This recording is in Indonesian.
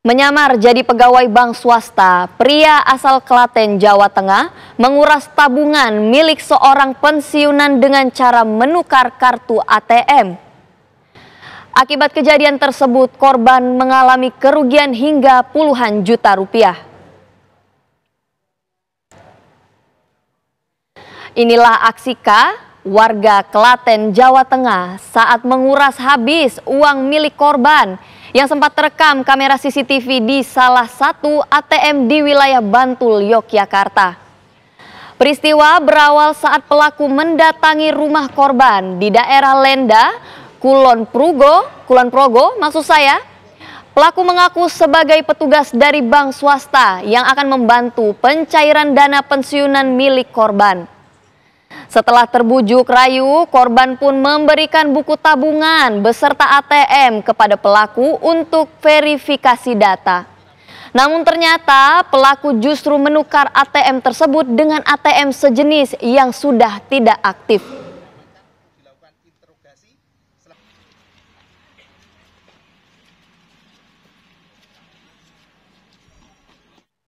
Menyamar jadi pegawai bank swasta, pria asal Klaten, Jawa Tengah menguras tabungan milik seorang pensiunan dengan cara menukar kartu ATM. Akibat kejadian tersebut, korban mengalami kerugian hingga puluhan juta rupiah. Inilah aksi K, warga Klaten, Jawa Tengah saat menguras habis uang milik korban yang sempat terekam kamera CCTV di salah satu ATM di wilayah Bantul, Yogyakarta. Peristiwa berawal saat pelaku mendatangi rumah korban di daerah Lenda, Kulon Progo, maksud saya. Pelaku mengaku sebagai petugas dari bank swasta yang akan membantu pencairan dana pensiunan milik korban. Setelah terbujuk rayu, korban pun memberikan buku tabungan beserta ATM kepada pelaku untuk verifikasi data. Namun ternyata pelaku justru menukar ATM tersebut dengan ATM sejenis yang sudah tidak aktif.